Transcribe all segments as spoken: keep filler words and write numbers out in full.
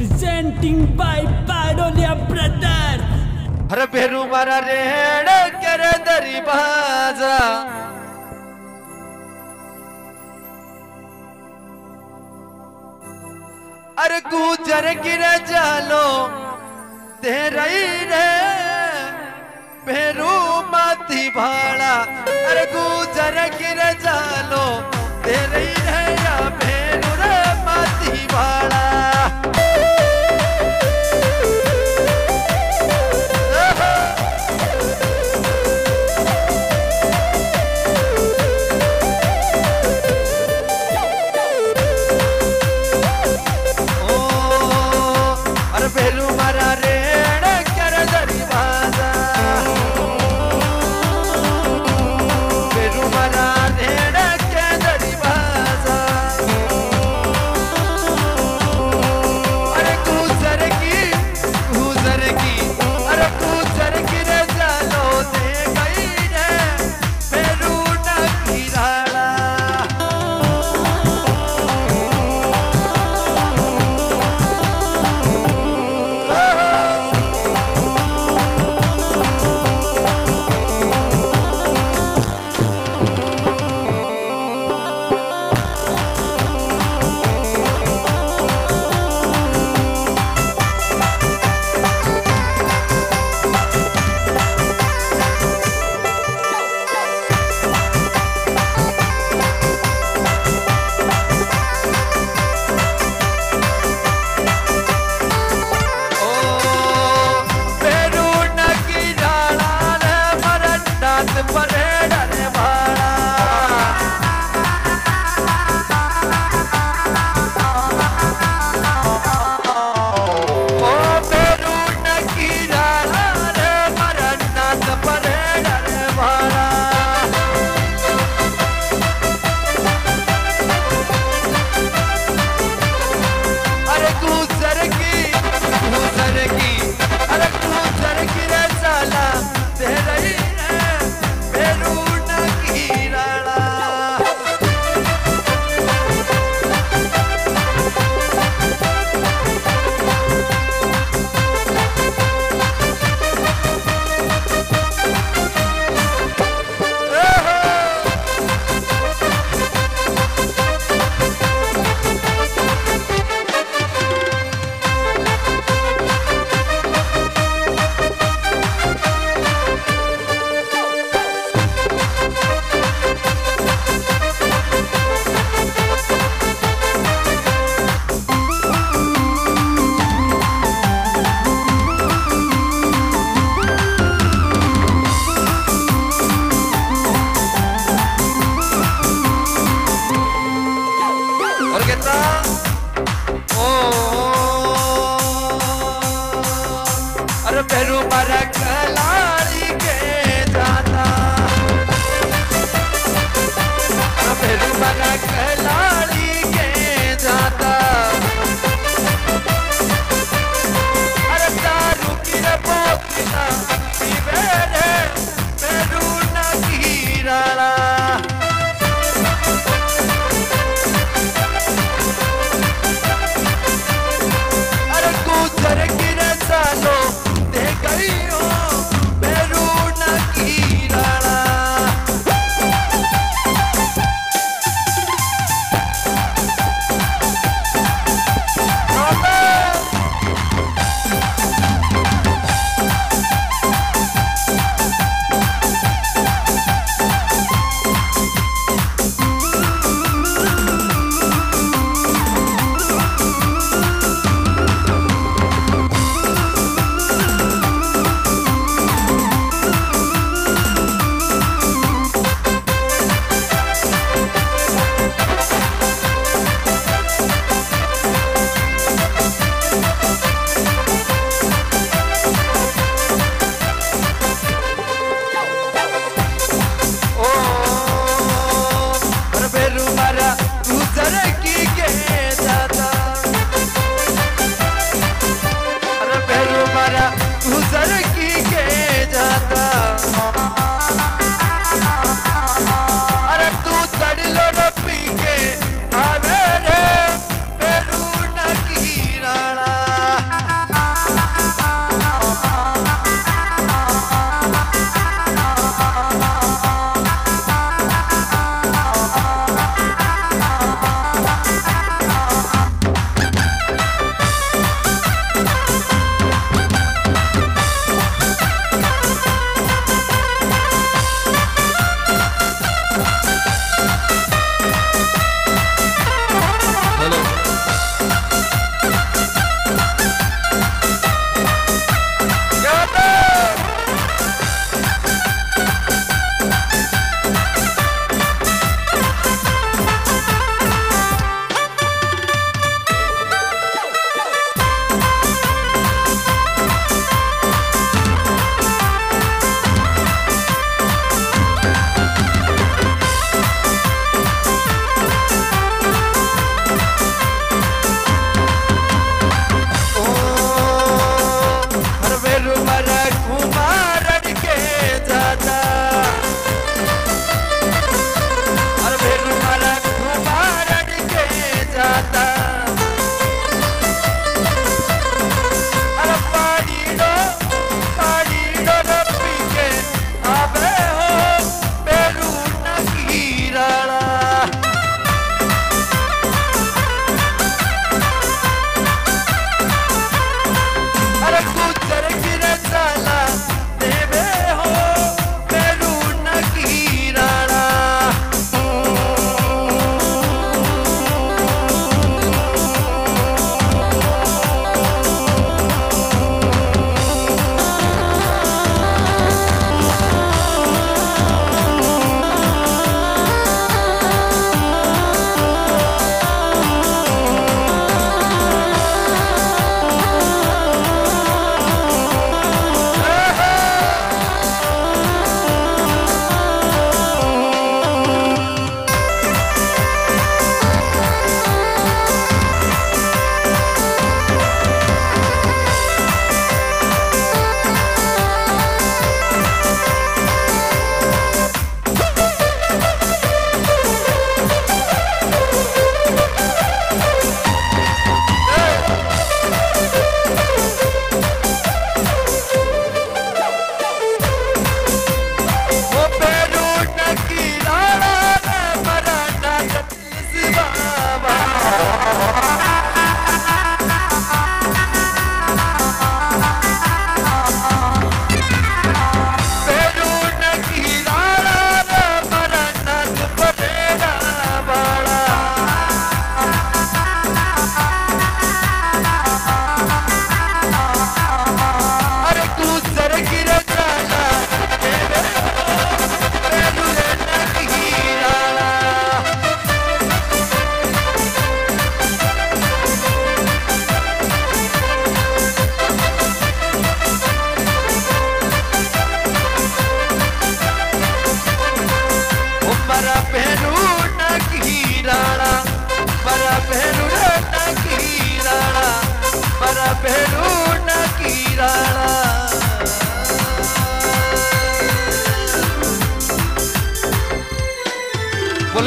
Presenting by Padoliya Brothers. Har behru mara rehna kare dari baza. Ar gujar gira jalo terai re behru mati bhala. Ar gujar gira jalo terai re ya behru re mati bhala. Oh,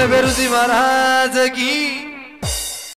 برزی مرادگی